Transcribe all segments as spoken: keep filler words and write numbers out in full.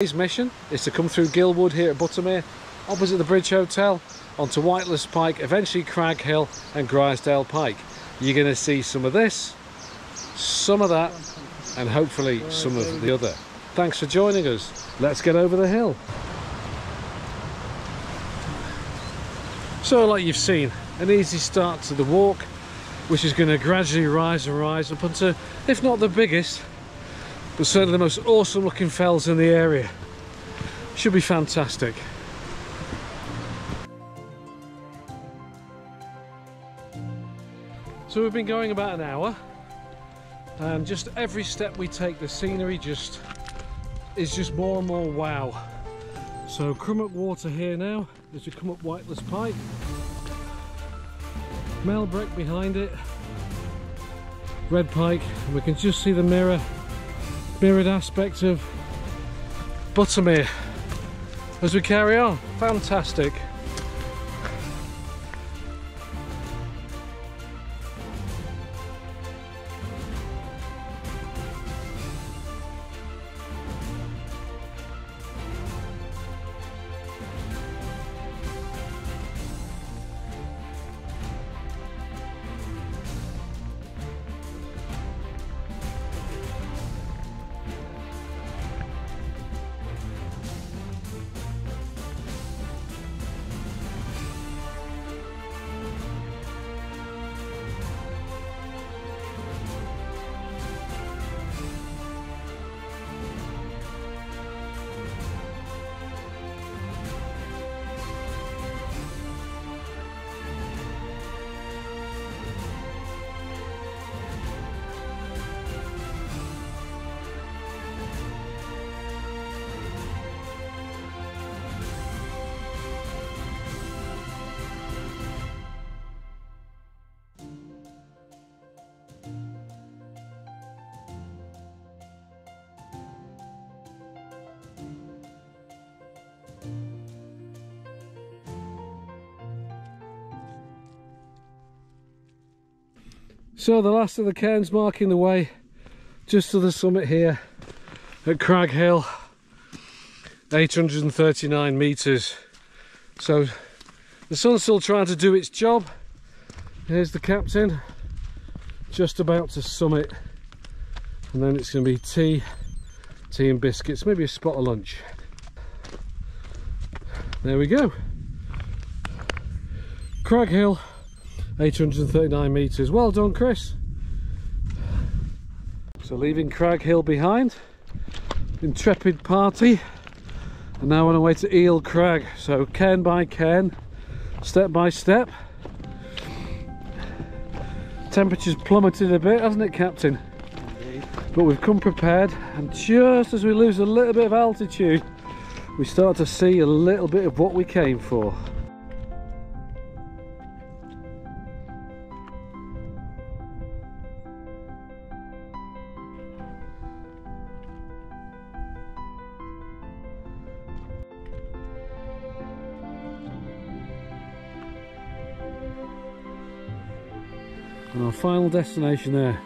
His mission is to come through Gillwood here at Buttermere, opposite the Bridge Hotel, onto Whiteless Pike, eventually Crag Hill and Grisedale Pike. You're going to see some of this, some of that, and hopefully some of the other. Thanks for joining us. Let's get over the hill. So, like you've seen, an easy start to the walk, which is going to gradually rise and rise up onto, if not the biggest, but certainly the most awesome looking fells in the area. Should be fantastic. So we've been going about an hour, and just every step we take, the scenery just is just more and more wow. So Crummock Water here now, as we come up Whiteless Pike. Melbrick behind it, Red Pike, and we can just see the mirror mirrored aspect of Buttermere as we carry on. Fantastic. So the last of the cairns marking the way just to the summit here at Crag Hill, eight hundred thirty-nine metres. So the sun's still trying to do its job. Here's the captain, just about to summit, and then it's going to be tea, tea and biscuits, maybe a spot of lunch. There we go. Crag Hill. eight hundred thirty-nine metres. Well done, Chris. So leaving Crag Hill behind, intrepid party, and now on our way to Eel Crag. So cairn by cairn, step by step. Temperature's plummeted a bit, hasn't it, Captain? Indeed. But we've come prepared, and just as we lose a little bit of altitude, we start to see a little bit of what we came for. And our final destination there,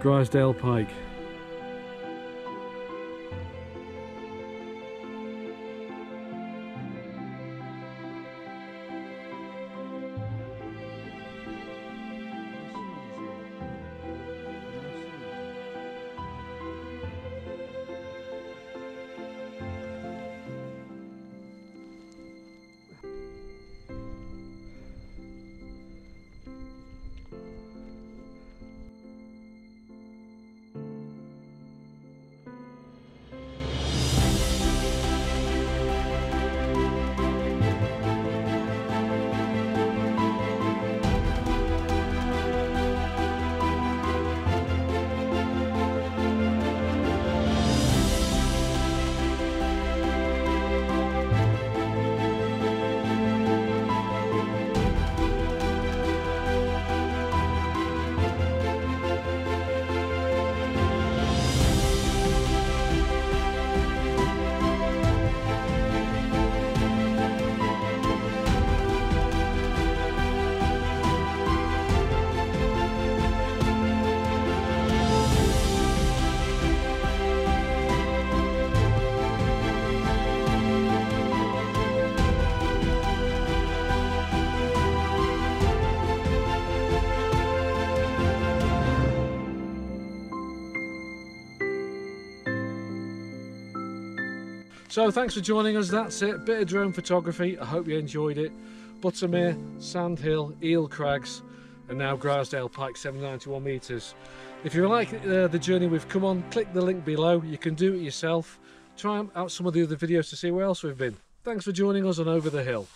Grisedale Pike. So thanks for joining us, that's it. Bit of drone photography, I hope you enjoyed it. Buttermere, Sand Hill, Eel Crags, and now Grisedale Pike, seven hundred ninety-one metres. If you like uh, the journey we've come on, click the link below. You can do it yourself. Try out some of the other videos to see where else we've been. Thanks for joining us on Over the Hill.